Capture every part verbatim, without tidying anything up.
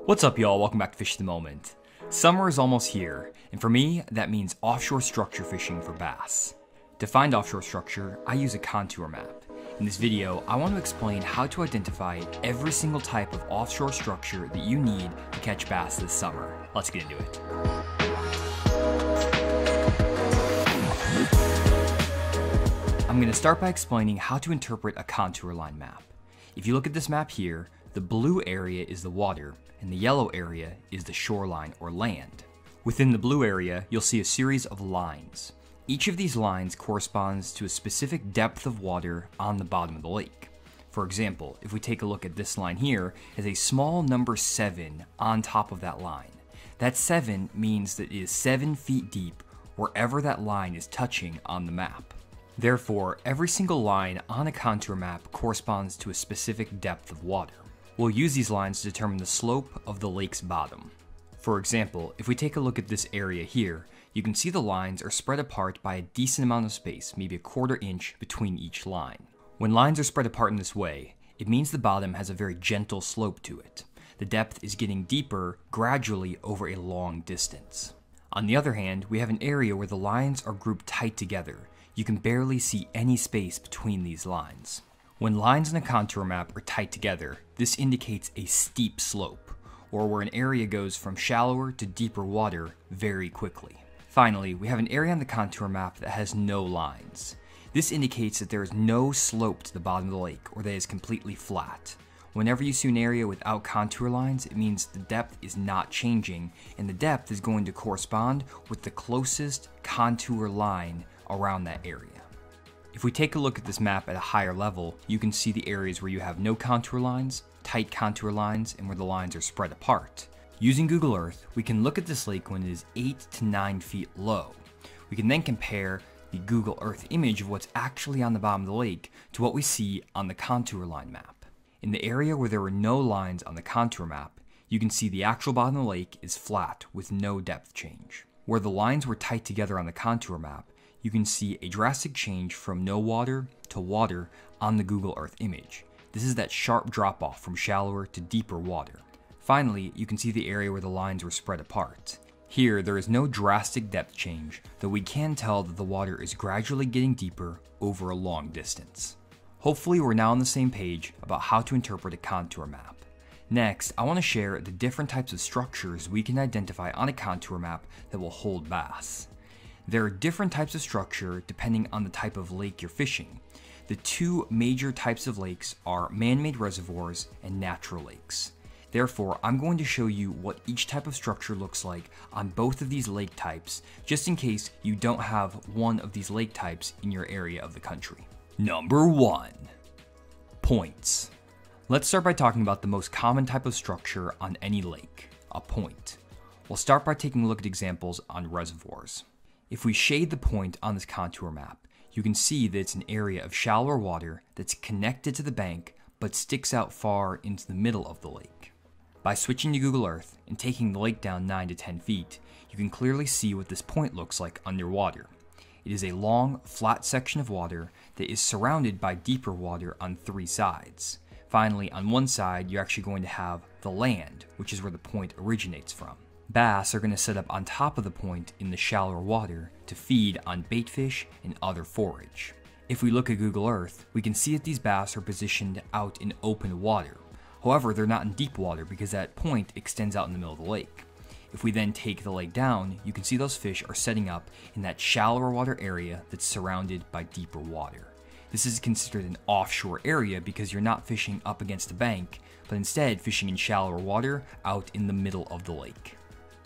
What's up, y'all? Welcome back to Fish the Moment. Summer is almost here, and for me, that means offshore structure fishing for bass. To find offshore structure, I use a contour map. In this video, I want to explain how to identify every single type of offshore structure that you need to catch bass this summer. Let's get into it. I'm going to start by explaining how to interpret a contour line map. If you look at this map here, the blue area is the water, and the yellow area is the shoreline or land. Within the blue area, you'll see a series of lines. Each of these lines corresponds to a specific depth of water on the bottom of the lake. For example, if we take a look at this line here, there's a small number seven on top of that line. That seven means that it is seven feet deep wherever that line is touching on the map. Therefore, every single line on a contour map corresponds to a specific depth of water. We'll use these lines to determine the slope of the lake's bottom. For example, if we take a look at this area here, you can see the lines are spread apart by a decent amount of space, maybe a quarter inch between each line. When lines are spread apart in this way, it means the bottom has a very gentle slope to it. The depth is getting deeper gradually over a long distance. On the other hand, we have an area where the lines are grouped tight together. You can barely see any space between these lines. When lines on a contour map are tight together, this indicates a steep slope, or where an area goes from shallower to deeper water very quickly. Finally, we have an area on the contour map that has no lines. This indicates that there is no slope to the bottom of the lake, or that it is completely flat. Whenever you see an area without contour lines, it means the depth is not changing, and the depth is going to correspond with the closest contour line around that area. If we take a look at this map at a higher level, you can see the areas where you have no contour lines, tight contour lines, and where the lines are spread apart. Using Google Earth, we can look at this lake when it is eight to nine feet low. We can then compare the Google Earth image of what's actually on the bottom of the lake to what we see on the contour line map. In the area where there were no lines on the contour map, you can see the actual bottom of the lake is flat with no depth change. Where the lines were tight together on the contour map, you can see a drastic change from no water to water on the Google Earth image. This is that sharp drop off from shallower to deeper water. Finally, you can see the area where the lines were spread apart. Here, there is no drastic depth change, though we can tell that the water is gradually getting deeper over a long distance. Hopefully, we're now on the same page about how to interpret a contour map. Next, I want to share the different types of structures we can identify on a contour map that will hold bass. There are different types of structure depending on the type of lake you're fishing. The two major types of lakes are man-made reservoirs and natural lakes. Therefore, I'm going to show you what each type of structure looks like on both of these lake types, just in case you don't have one of these lake types in your area of the country. Number one, points. Let's start by talking about the most common type of structure on any lake, a point. We'll start by taking a look at examples on reservoirs. If we shade the point on this contour map, you can see that it's an area of shallower water that's connected to the bank but sticks out far into the middle of the lake. By switching to Google Earth and taking the lake down nine to ten feet, you can clearly see what this point looks like underwater. It is a long, flat section of water that is surrounded by deeper water on three sides. Finally, on one side, you're actually going to have the land, which is where the point originates from. Bass are going to set up on top of the point in the shallower water to feed on baitfish and other forage. If we look at Google Earth, we can see that these bass are positioned out in open water. However, they're not in deep water because that point extends out in the middle of the lake. If we then take the lake down, you can see those fish are setting up in that shallower water area that's surrounded by deeper water. This is considered an offshore area because you're not fishing up against the bank, but instead fishing in shallower water out in the middle of the lake.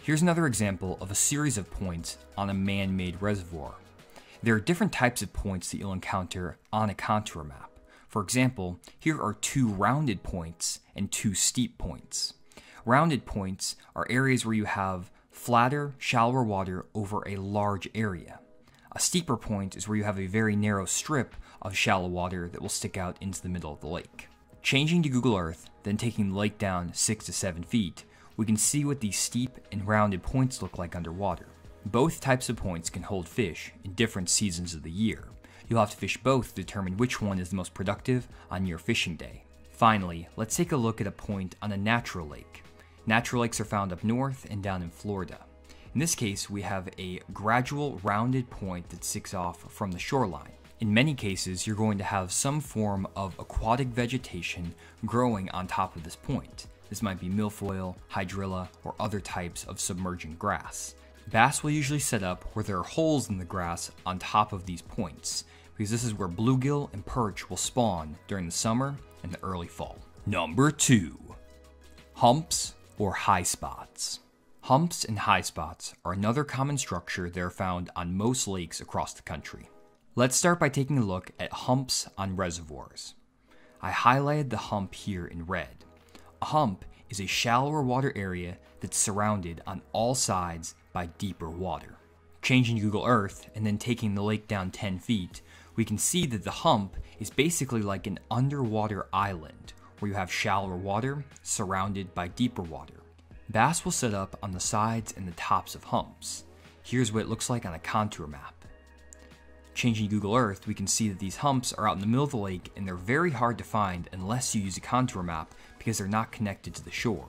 Here's another example of a series of points on a man-made reservoir. There are different types of points that you'll encounter on a contour map. For example, here are two rounded points and two steep points. Rounded points are areas where you have flatter, shallower water over a large area. A steeper point is where you have a very narrow strip of shallow water that will stick out into the middle of the lake. Changing to Google Earth, then taking the lake down six to seven feet, we can see what these steep and rounded points look like underwater. Both types of points can hold fish in different seasons of the year. You'll have to fish both to determine which one is the most productive on your fishing day. Finally, let's take a look at a point on a natural lake. Natural lakes are found up north and down in Florida. In this case, we have a gradual rounded point that sticks off from the shoreline. In many cases, you're going to have some form of aquatic vegetation growing on top of this point. This might be milfoil, hydrilla, or other types of submergent grass. Bass will usually set up where there are holes in the grass on top of these points, because this is where bluegill and perch will spawn during the summer and the early fall. Number two, humps or high spots. Humps and high spots are another common structure that are found on most lakes across the country. Let's start by taking a look at humps on reservoirs. I highlighted the hump here in red. A hump is a shallower water area that's surrounded on all sides by deeper water. Changing Google Earth and then taking the lake down ten feet, we can see that the hump is basically like an underwater island where you have shallower water surrounded by deeper water. Bass will set up on the sides and the tops of humps. Here's what it looks like on a contour map. Changing Google Earth, we can see that these humps are out in the middle of the lake and they're very hard to find unless you use a contour map because they're not connected to the shore.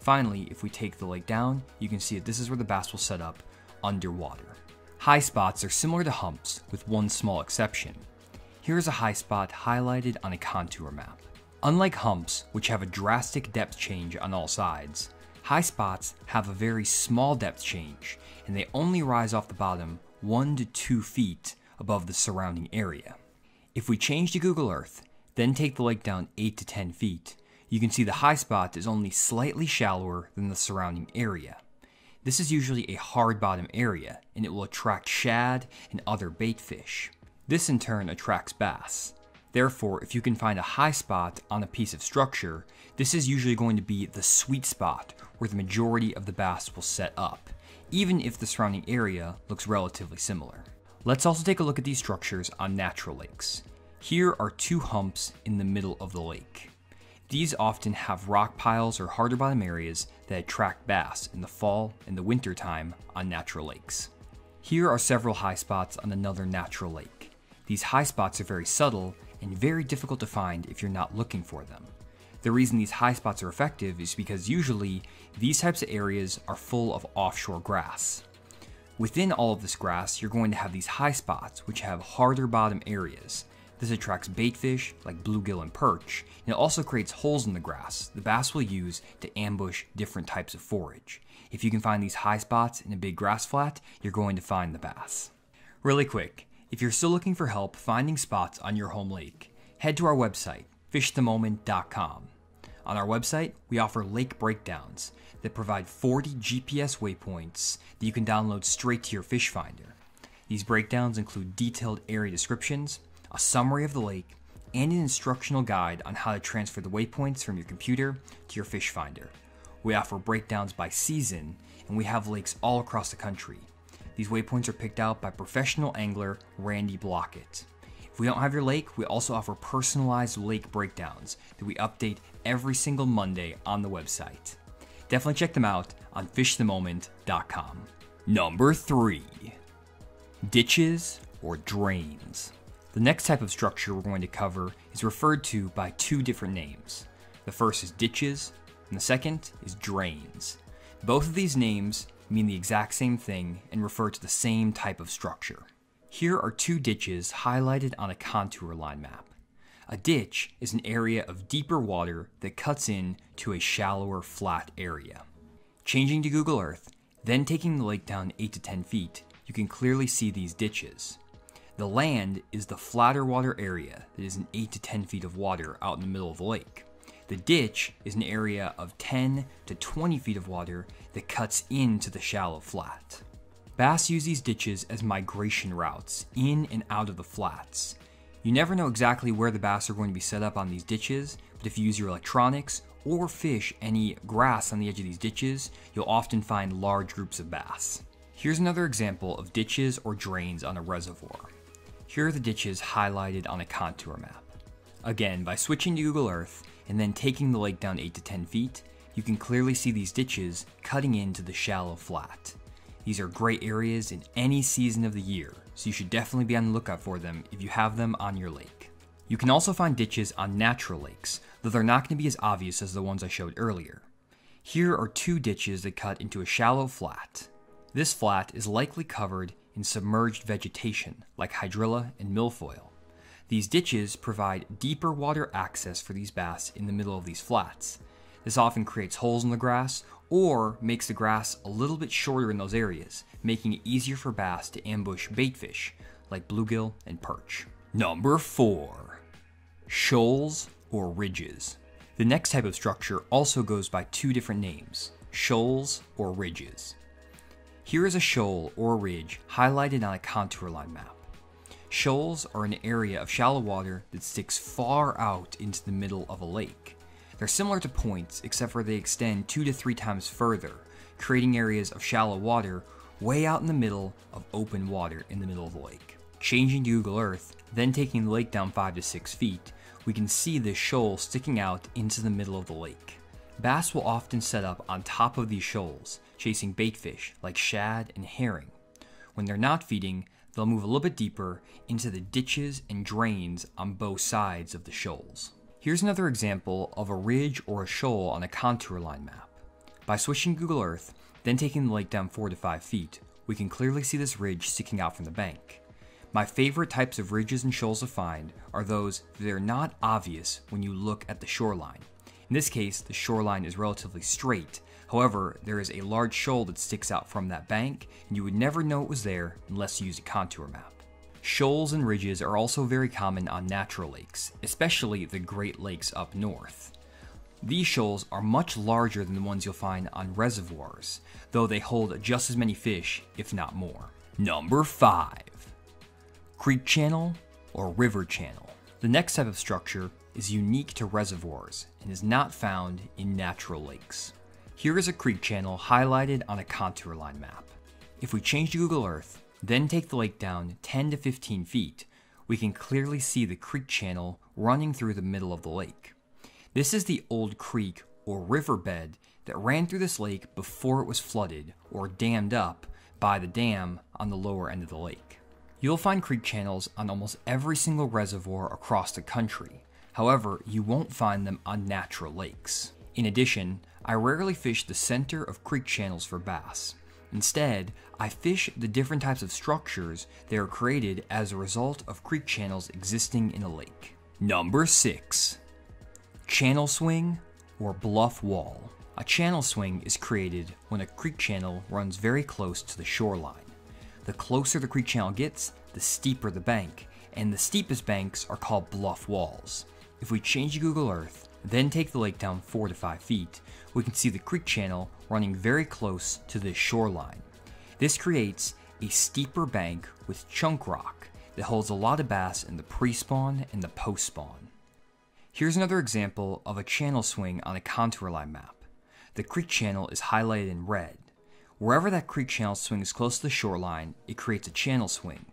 Finally, if we take the lake down, you can see that this is where the bass will set up underwater. High spots are similar to humps with one small exception. Here's a high spot highlighted on a contour map. Unlike humps, which have a drastic depth change on all sides, high spots have a very small depth change and they only rise off the bottom one to two feet above the surrounding area. If we change to Google Earth, then take the lake down eight to ten feet, you can see the high spot is only slightly shallower than the surrounding area. This is usually a hard bottom area and it will attract shad and other bait fish. This in turn attracts bass. Therefore, if you can find a high spot on a piece of structure, this is usually going to be the sweet spot where the majority of the bass will set up, even if the surrounding area looks relatively similar. Let's also take a look at these structures on natural lakes. Here are two humps in the middle of the lake. These often have rock piles or harder bottom areas that attract bass in the fall and the winter time on natural lakes. Here are several high spots on another natural lake. These high spots are very subtle and very difficult to find if you're not looking for them. The reason these high spots are effective is because usually these types of areas are full of offshore grass. Within all of this grass, you're going to have these high spots which have harder bottom areas. This attracts bait fish like bluegill and perch, and it also creates holes in the grass the bass will use to ambush different types of forage. If you can find these high spots in a big grass flat, you're going to find the bass. Really quick, if you're still looking for help finding spots on your home lake, head to our website, fish the moment dot com. On our website, we offer lake breakdowns that provide forty G P S waypoints that you can download straight to your fish finder. These breakdowns include detailed area descriptions, a summary of the lake, and an instructional guide on how to transfer the waypoints from your computer to your fish finder. We offer breakdowns by season, and we have lakes all across the country. These waypoints are picked out by professional angler Randy Blockett. If we don't have your lake, we also offer personalized lake breakdowns that we update every single Monday on the website. Definitely check them out on fish the moment dot com. Number three, ditches or drains. The next type of structure we're going to cover is referred to by two different names. The first is ditches, and the second is drains. Both of these names mean the exact same thing and refer to the same type of structure. Here are two ditches highlighted on a contour line map. A ditch is an area of deeper water that cuts in to a shallower flat area. Changing to Google Earth, then taking the lake down eight to ten feet, you can clearly see these ditches. The land is the flatter water area that is an eight to ten feet of water out in the middle of the lake. The ditch is an area of ten to twenty feet of water that cuts into the shallow flat. Bass use these ditches as migration routes in and out of the flats. You never know exactly where the bass are going to be set up on these ditches, but if you use your electronics or fish any grass on the edge of these ditches, you'll often find large groups of bass. Here's another example of ditches or drains on a reservoir. Here are the ditches highlighted on a contour map. Again, by switching to Google Earth and then taking the lake down eight to ten feet, you can clearly see these ditches cutting into the shallow flat. These are great areas in any season of the year, so you should definitely be on the lookout for them if you have them on your lake. You can also find ditches on natural lakes, though they're not going to be as obvious as the ones I showed earlier. Here are two ditches that cut into a shallow flat. This flat is likely covered in submerged vegetation, like hydrilla and milfoil. These ditches provide deeper water access for these bass in the middle of these flats. This often creates holes in the grass or makes the grass a little bit shorter in those areas, making it easier for bass to ambush baitfish, like bluegill and perch. Number four, shoals or ridges. The next type of structure also goes by two different names, shoals or ridges. Here is a shoal or ridge highlighted on a contour line map. Shoals are an area of shallow water that sticks far out into the middle of a lake. They're similar to points except for they extend two to three times further, creating areas of shallow water way out in the middle of open water in the middle of the lake. Changing to Google Earth, then taking the lake down five to six feet, we can see this shoal sticking out into the middle of the lake. Bass will often set up on top of these shoals, chasing baitfish like shad and herring. When they're not feeding, they'll move a little bit deeper into the ditches and drains on both sides of the shoals. Here's another example of a ridge or a shoal on a contour line map. By switching Google Earth, then taking the lake down four to five feet, we can clearly see this ridge sticking out from the bank. My favorite types of ridges and shoals to find are those that are not obvious when you look at the shoreline. In this case, the shoreline is relatively straight. However, there is a large shoal that sticks out from that bank, and you would never know it was there unless you use a contour map. Shoals and ridges are also very common on natural lakes, especially the Great Lakes up north. These shoals are much larger than the ones you'll find on reservoirs, though they hold just as many fish, if not more. Number five, creek channel or river channel. The next type of structure is unique to reservoirs and is not found in natural lakes. Here is a creek channel highlighted on a contour line map. If we change to Google Earth, then take the lake down ten to fifteen feet, we can clearly see the creek channel running through the middle of the lake. This is the old creek or riverbed that ran through this lake before it was flooded or dammed up by the dam on the lower end of the lake. You'll find creek channels on almost every single reservoir across the country. However, you won't find them on natural lakes. In addition, I rarely fish the center of creek channels for bass. Instead, I fish the different types of structures that are created as a result of creek channels existing in a lake. Number six, channel swing or bluff wall. A channel swing is created when a creek channel runs very close to the shoreline. The closer the creek channel gets, the steeper the bank, and the steepest banks are called bluff walls. If we change to Google Earth, then take the lake down four to five feet, we can see the creek channel running very close to this shoreline. This creates a steeper bank with chunk rock that holds a lot of bass in the pre-spawn and the post-spawn. Here's another example of a channel swing on a contour line map. The creek channel is highlighted in red. Wherever that creek channel swings close to the shoreline, it creates a channel swing.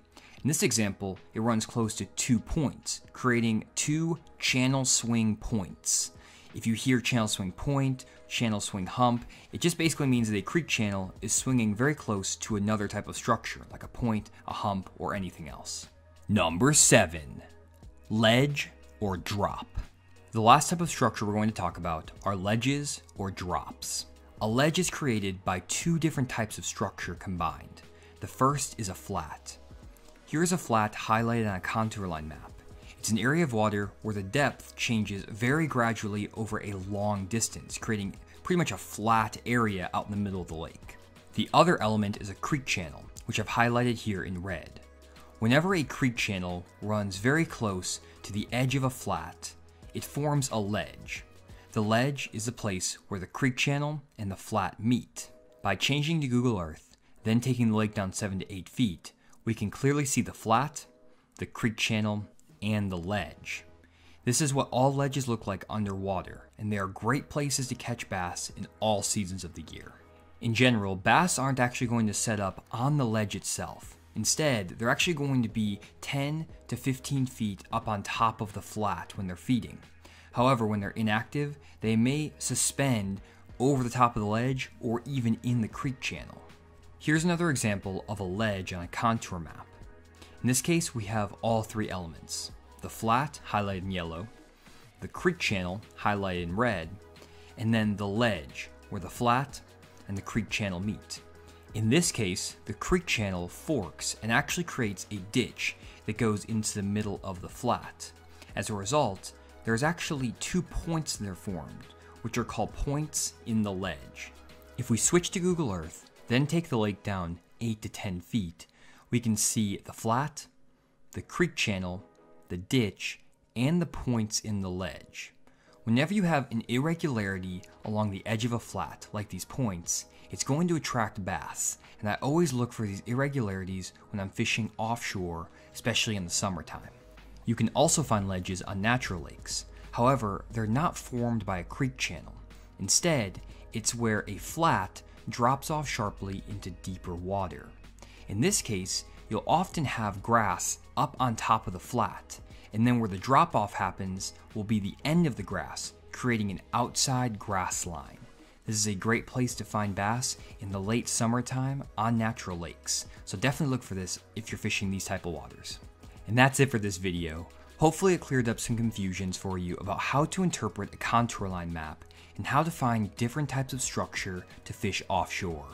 In this example, it runs close to two points, creating two channel swing points. If you hear channel swing point, channel swing hump, it just basically means that a creek channel is swinging very close to another type of structure, like a point, a hump, or anything else. Number seven, ledge or drop. The last type of structure we're going to talk about are ledges or drops. A ledge is created by two different types of structure combined. The first is a flat. Here is a flat highlighted on a contour line map. It's an area of water where the depth changes very gradually over a long distance, creating pretty much a flat area out in the middle of the lake. The other element is a creek channel, which I've highlighted here in red. Whenever a creek channel runs very close to the edge of a flat, it forms a ledge. The ledge is the place where the creek channel and the flat meet. By changing to Google Earth, then taking the lake down seven to eight feet, we can clearly see the flat, the creek channel, and the ledge. This is what all ledges look like underwater, and they are great places to catch bass in all seasons of the year. In general, bass aren't actually going to set up on the ledge itself. Instead, they're actually going to be ten to fifteen feet up on top of the flat when they're feeding. However, when they're inactive, they may suspend over the top of the ledge or even in the creek channel. Here's another example of a ledge on a contour map. In this case, we have all three elements. The flat, highlighted in yellow, the creek channel, highlighted in red, and then the ledge, where the flat and the creek channel meet. In this case, the creek channel forks and actually creates a ditch that goes into the middle of the flat. As a result, there's actually two points that are formed, which are called points in the ledge. If we switch to Google Earth, then take the lake down eight to ten feet, we can see the flat, the creek channel, the ditch, and the points in the ledge. Whenever you have an irregularity along the edge of a flat, like these points, it's going to attract bass, and I always look for these irregularities when I'm fishing offshore, especially in the summertime. You can also find ledges on natural lakes. However, they're not formed by a creek channel. Instead, it's where a flat drops off sharply into deeper water. In this case, you'll often have grass up on top of the flat, and then where the drop-off happens will be the end of the grass, creating an outside grass line. This is a great place to find bass in the late summertime on natural lakes, so definitely look for this if you're fishing these type of waters. And that's it for this video. Hopefully it cleared up some confusions for you about how to interpret a contour line map and how to find different types of structure to fish offshore.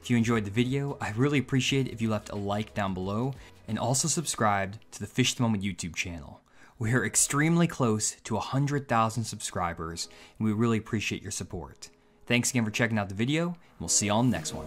If you enjoyed the video, I really appreciate it if you left a like down below and also subscribed to the Fish the Moment YouTube channel. We are extremely close to one hundred thousand subscribers and we really appreciate your support. Thanks again for checking out the video and we'll see you all in the next one.